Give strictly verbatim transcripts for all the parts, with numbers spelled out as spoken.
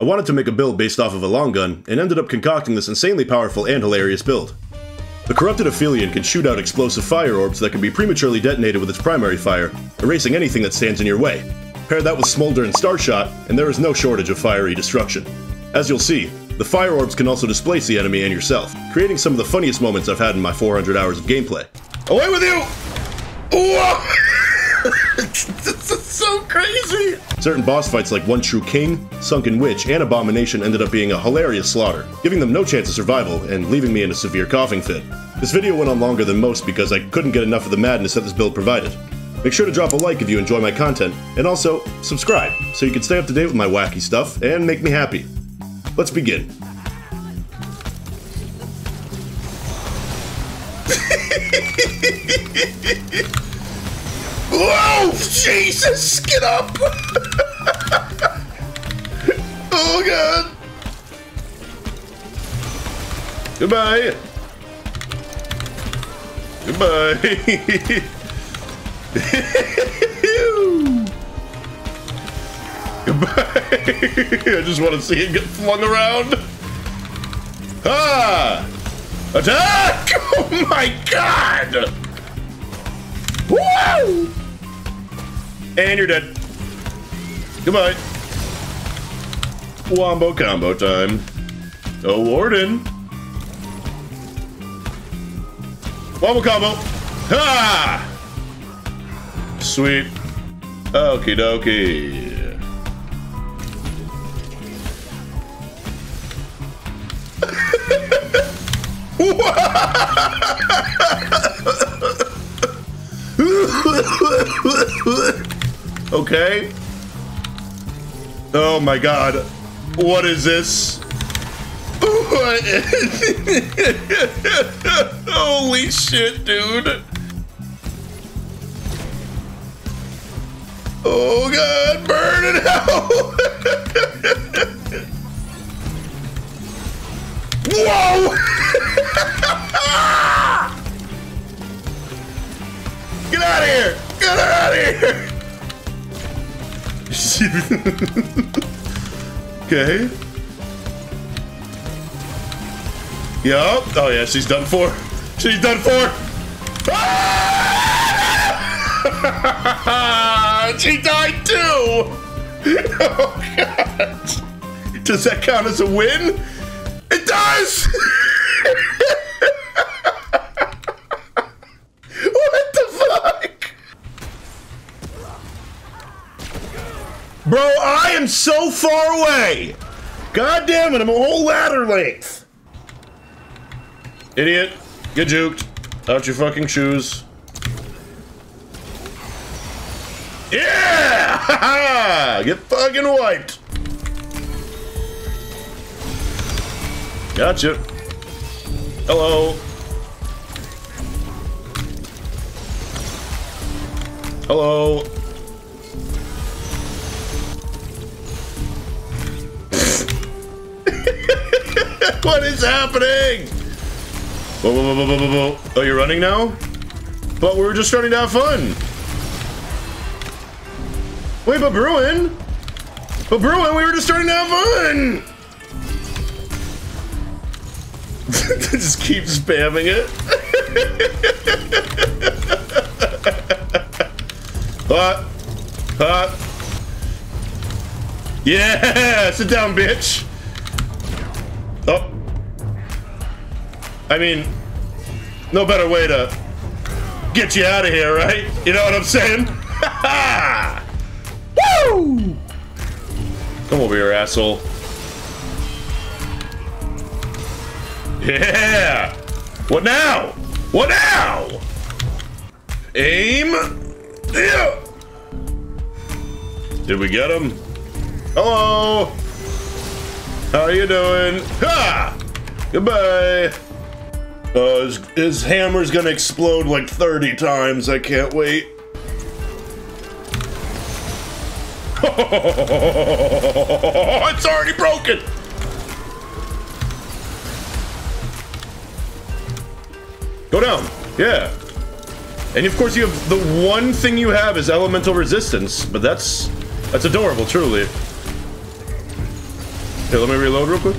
I wanted to make a build based off of a long gun, and ended up concocting this insanely powerful and hilarious build. The Corrupted Aphelion can shoot out explosive fire orbs that can be prematurely detonated with its primary fire, erasing anything that stands in your way. Pair that with Smolder and Starshot, and there is no shortage of fiery destruction. As you'll see, the fire orbs can also displace the enemy and yourself, creating some of the funniest moments I've had in my four hundred hours of gameplay. Away with you! Whoa! This is so crazy! Certain boss fights like One True King, Sunken Witch, and Abomination ended up being a hilarious slaughter, giving them no chance of survival and leaving me in a severe coughing fit. This video went on longer than most because I couldn't get enough of the madness that this build provided. Make sure to drop a like if you enjoy my content, and also subscribe so you can stay up to date with my wacky stuff and make me happy. Let's begin. Whoa! Jesus! Get up! Oh god! Goodbye! Goodbye! Goodbye! I just want to see it get flung around. Ah! Attack! Oh my god! Woo! And you're dead. Goodbye. Wombo combo time. Oh, Warden. Wombo combo. Ha! Sweet. Okie dokie. Okay. Oh my god. What is this? What? Holy shit, dude. Oh god, burn it out. Whoa! Get out of here! Get out of here! Okay. Yup. Oh yeah, she's done for. She's done for. Ah! She died too. Oh god. Does that count as a win? It does. Bro, I am so far away! God damn it, I'm a whole ladder length! Idiot, get juked. Out your fucking shoes. Yeah! Get fucking wiped! Gotcha. Hello. Hello. What is happening? Whoa, whoa, whoa, whoa, whoa, whoa. Oh, you're running now? But we were just starting to have fun. Wait, but Bruin? But Bruin, we were just starting to have fun! Just keep spamming it. Hot. Hot. Yeah! Sit down, bitch! Oh. I mean, no better way to get you out of here, right? You know what I'm saying? Ha ha! Woo! Come over here, asshole. Yeah! What now? What now? Aim! Yeah! Did we get him? Hello! How you doing? Ha! Goodbye! Uh, his, his hammer's gonna explode like thirty times, I can't wait. It's already broken! Go down, yeah. And of course you have, the one thing you have is elemental resistance, but that's, that's adorable, truly. Here, let me reload real quick.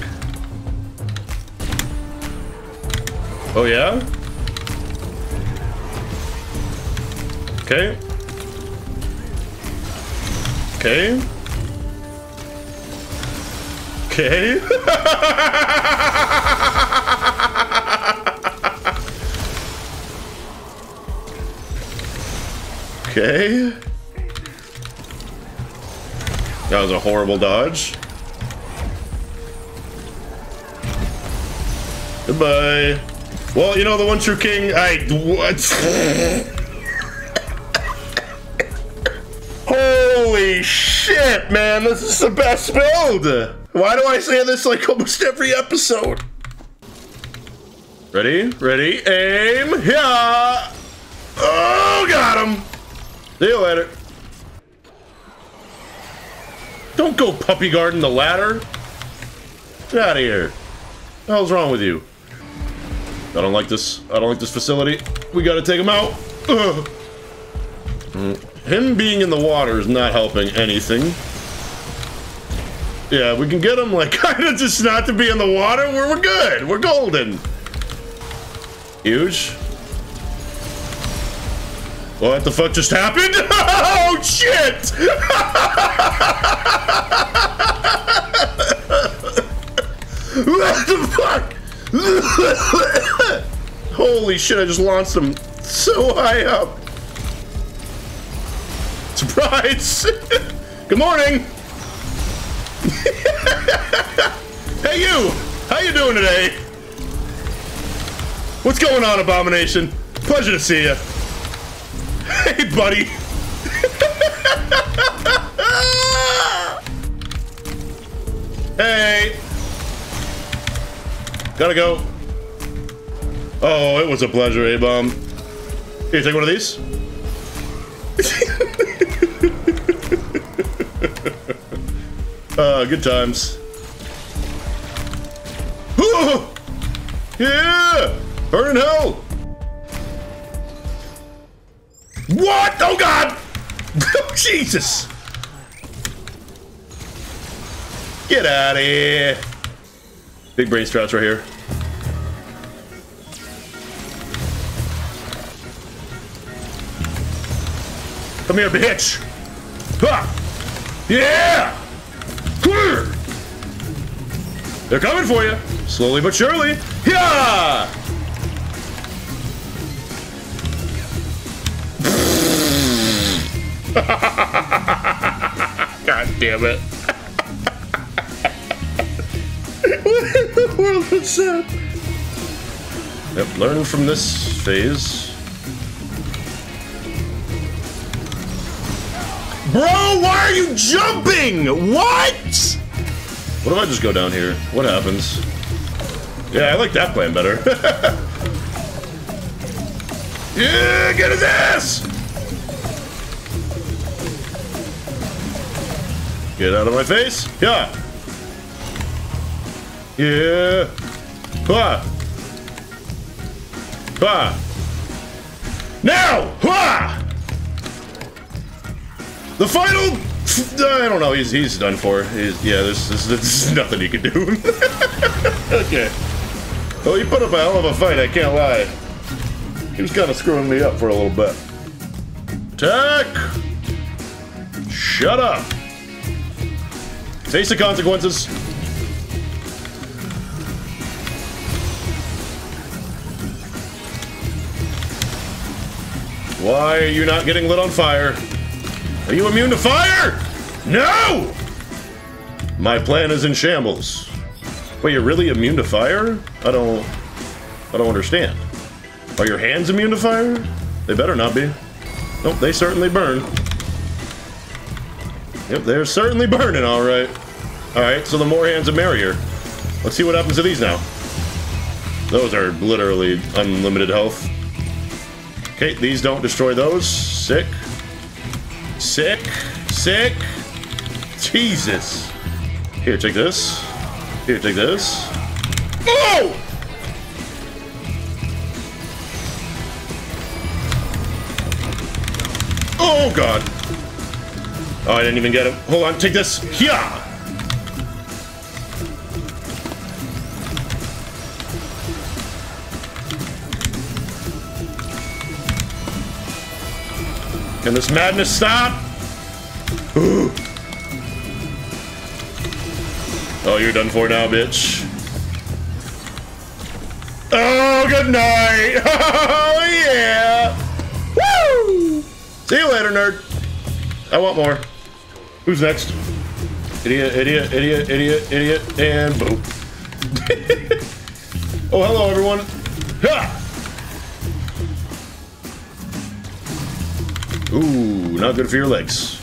Oh yeah? Okay. Okay. Okay. Okay. That was a horrible dodge. Goodbye. Well, you know, the One True King, I... What? Holy shit, man, this is the best build! Why do I say this like almost every episode? Ready, ready, aim, yeah! Oh, got him! See you later. Don't go puppy guarding the ladder. Get out of here. What the hell's wrong with you? I don't like this. I don't like this facility. We gotta take him out. Ugh. Him being in the water is not helping anything. Yeah, we can get him, like, kind of just not to be in the water. We're, we're good. We're golden. Huge. What the fuck just happened? Oh, shit! What the fuck? Holy shit, I just launched him so high up. Surprise! Good morning! Hey you! How you doing today? What's going on, Abomination? Pleasure to see you. Hey, buddy! Hey! Gotta go. Oh, it was a pleasure, A-Bomb. Here, take one of these. Uh, good times. Ooh! Yeah! Burn in hell! What? Oh God! Jesus! Get out of here! Big brain strats right here. Come here, bitch! Ha! Yeah! Clear! They're coming for you, slowly but surely. Yeah! God damn it! What in the world was that? Yep, learn from this phase. Bro, why are you jumping? What? What if I just go down here? What happens? Yeah, I like that plan better. Yeah, get his ass! Get out of my face. Yeah. Yeah. Ha. Ha. Now! Ha! The final, I don't know, he's, he's done for. He's, yeah, there's, there's, there's nothing he can do. Okay. Well, he put up a hell of a fight, I can't lie. He was kind of screwing me up for a little bit. Attack! Shut up! Face the consequences. Why are you not getting lit on fire? Are you immune to fire? No! My plan is in shambles. Wait, you're really immune to fire? I don't... I don't understand. Are your hands immune to fire? They better not be. Nope, they certainly burn. Yep, they're certainly burning, all right. All right, so the more hands, the merrier. Let's see what happens to these now. Those are literally unlimited health. Okay, these don't destroy those. Sick. Sick, sick, Jesus. Here, take this. Here, take this. Oh! Oh, God. Oh, I didn't even get him. Hold on, take this. Yeah! Can this madness stop? Ooh. Oh, you're done for now, bitch. Oh, good night. Oh, yeah. Woo! See you later, nerd. I want more. Who's next? Idiot, idiot, idiot, idiot, idiot, and boom. Oh, hello, everyone. Ha! Ooh, not good for your legs.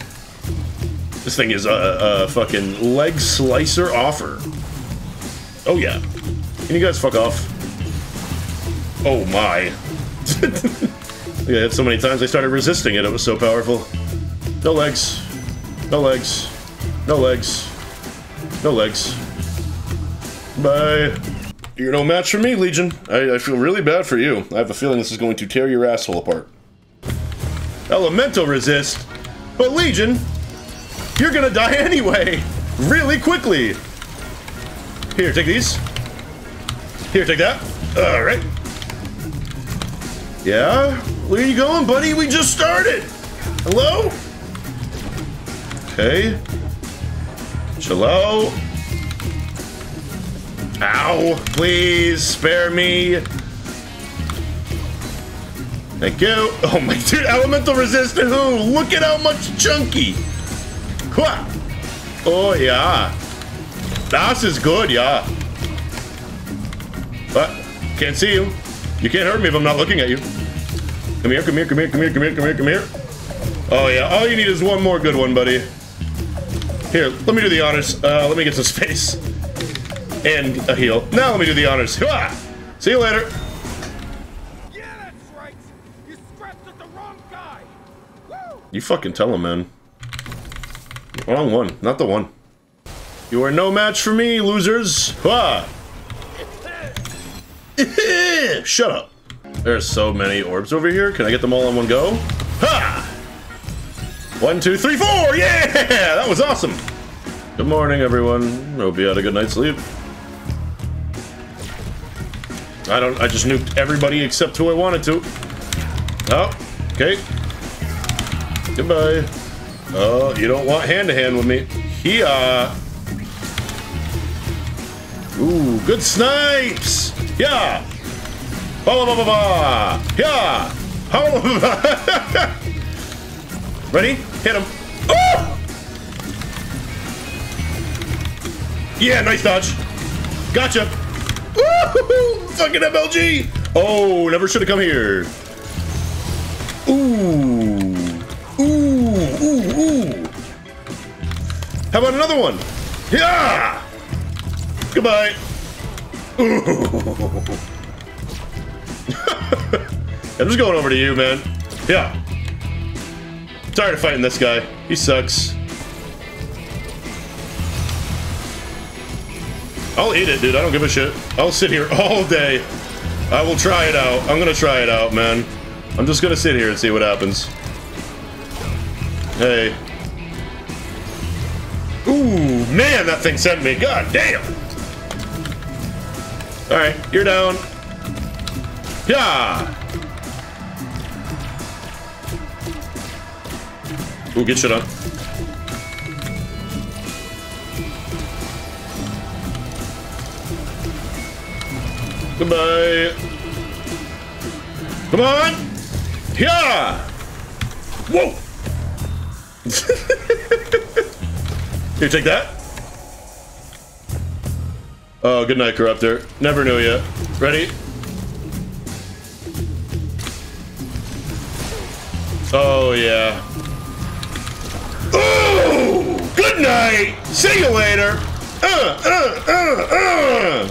This thing is a, a fucking leg slicer offer. Oh, yeah. Can you guys fuck off? Oh, my. Yeah, that's so many times I started resisting it. It was so powerful. No legs. No legs. No legs. No legs. Bye. You're no match for me, Legion. I, I feel really bad for you. I have a feeling this is going to tear your asshole apart. Elemental resist, but Legion, you're gonna die anyway, really quickly. Here, take these. Here, take that. All right. Yeah? Where are you going, buddy? We just started. Hello? Okay. Chill out. Ow, please spare me. Thank you. Oh my dude, elemental resist to who? Look at how much chunky. Oh yeah. Das is good, yeah. But can't see you. You can't hurt me if I'm not looking at you. Come here, come here, come here, come here, come here, come here, come here. Oh yeah, all you need is one more good one, buddy. Here, let me do the honors. Uh, let me get some space. And a heal. Now let me do the honors. See you later. You fucking tell him, man. Wrong one, not the one. You are no match for me, losers. Ha! Shut up. There's so many orbs over here. Can I get them all in one go? Ha! One, two, three, four! Yeah! That was awesome! Good morning, everyone. Hope you had a good night's sleep. I don't... I just nuked everybody except who I wanted to. Oh, okay. Goodbye. Oh, you don't want hand-to-hand with me. Yeah. Ooh, good snipes. Yeah. Ba ba ba ba. Yeah. Ready? Hit him. Oh! Yeah, nice dodge. Gotcha. Woo-hoo-hoo! Fucking M L G. Oh, never should have come here. Ooh. How about another one? Yeah! Goodbye. Ooh. I'm just going over to you, man. Yeah. Tired of fighting this guy. He sucks. I'll eat it, dude. I don't give a shit. I'll sit here all day. I will try it out. I'm gonna try it out, man. I'm just gonna sit here and see what happens. Hey. Ooh, man, that thing sent me. God damn. All right, you're down. Yeah. Ooh, get shit up. Goodbye. Come on. Yeah. Whoa. Here, take that. Oh, good night, Corrupter. Never knew ya. Ready? Oh, yeah. Ooh! Good night! See you later! Uh, uh, uh, uh.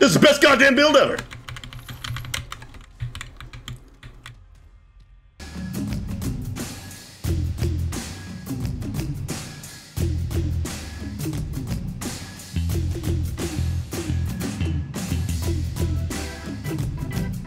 This is the best goddamn build ever!